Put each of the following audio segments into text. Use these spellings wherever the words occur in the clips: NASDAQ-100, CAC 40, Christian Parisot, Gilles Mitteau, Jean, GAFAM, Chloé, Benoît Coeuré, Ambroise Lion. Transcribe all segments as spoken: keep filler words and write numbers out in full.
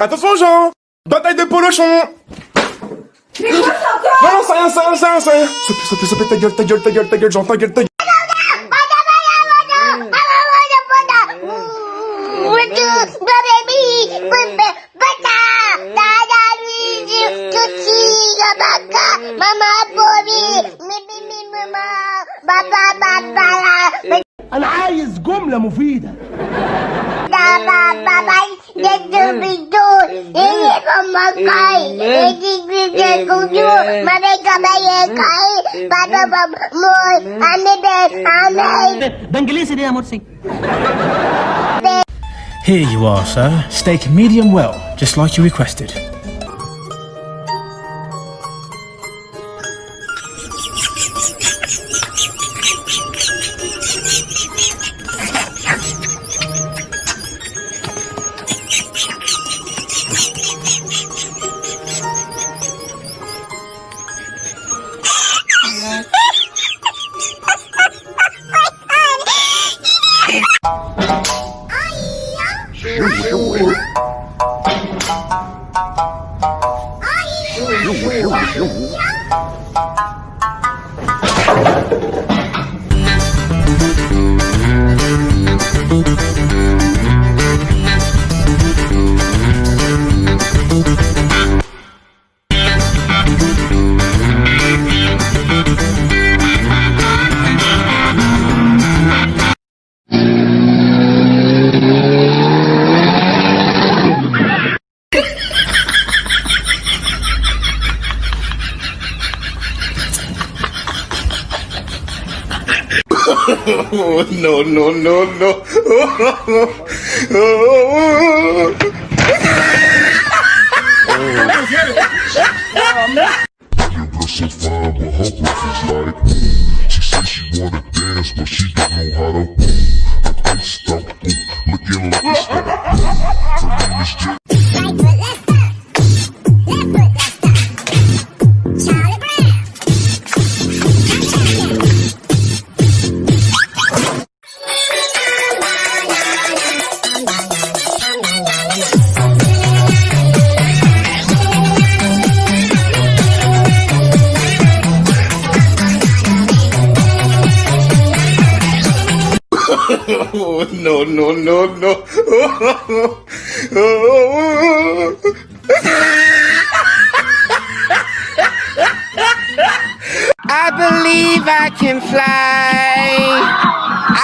Attention Jean, bataille de polochon. Mais quoi ça? Non, c'est rien, c'est rien, c'est rien, c'est rien. S'il te plaît, s'il te plaît, ta gueule, ta gueule, ta gueule, ta gueule, Jean, ta gueule, ta gueule. أنا عايز جملة مفيدة. بابا بابا ده بيدور إيه بمكاي إيه بيجي كوجو ما بيجي كاي بابا بابا مول أنا ده أنا. بانجليزي ده يا مرسي. Here you are, sir. Steak medium well, just like you requested. Oh no no no no! Oh, oh, oh. Your girl so fine, but her breath is like ooh. She says she wanna dance, but she don't know how to. I'm iced out, ooh, looking like a star. Her name is Jean. Oh no no no no! Oh, oh, oh, oh. I believe I can fly.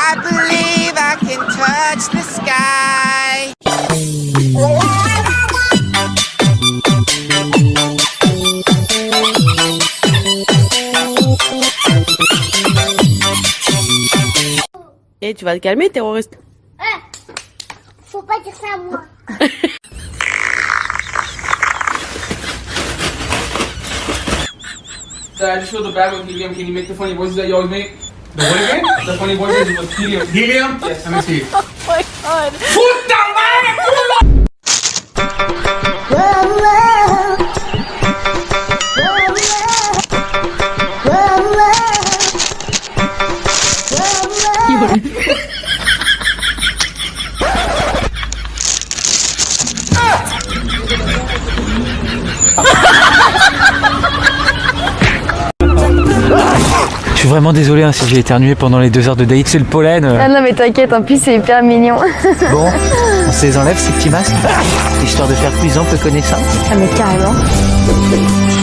I believe I can touch the sky. Et tu vas te calmer, terroriste. Euh, faut pas dire ça à moi. So I just feel the battle with Helium. Can you make the funny voices that you always make? The what again? The funny voices with Helium. Helium? Yes, let me see. Oh my god. Puta madre, culo! Je suis vraiment désolé hein, si j'ai éternué pendant les deux heures de date, c'est le pollen. Euh... Ah non mais t'inquiète, en plus c'est hyper mignon. Bon, on se les enlève ces petits masques, histoire de faire plus ample connaissance. Ah mais carrément.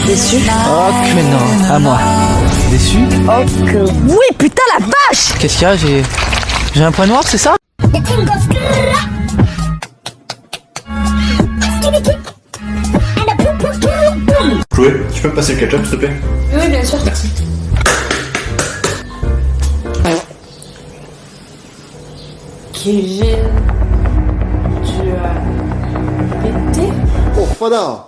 Déçu. Oh que non, à moi. Déçu. Oh que oui, putain la vache. Qu'est-ce qu'il y a, j'ai... j'ai un point noir, c'est ça? Chloé, tu peux me passer le ketchup s'il te plaît? Oui, bien sûr. Merci. Kevin, tu Fada.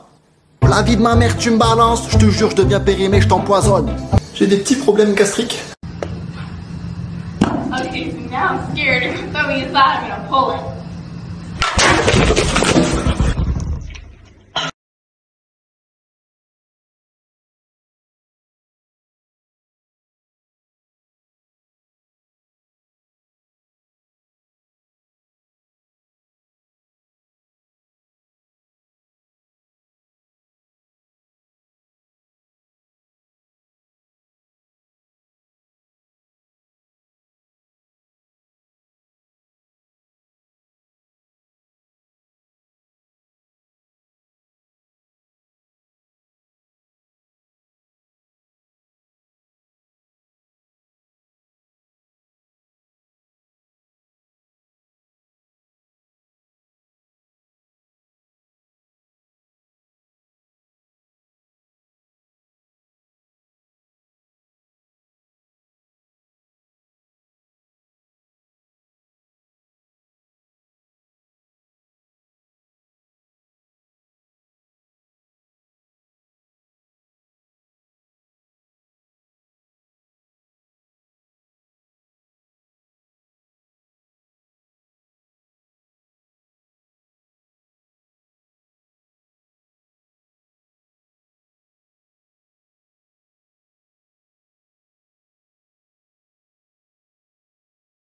La vie de ma mère, tu me balances. Je te jure, je deviens périmé, je t'empoisonne. J'ai des petits problèmes gastriques. Okay, so now I'm scared. If you throw me inside, I'm gonna pull it.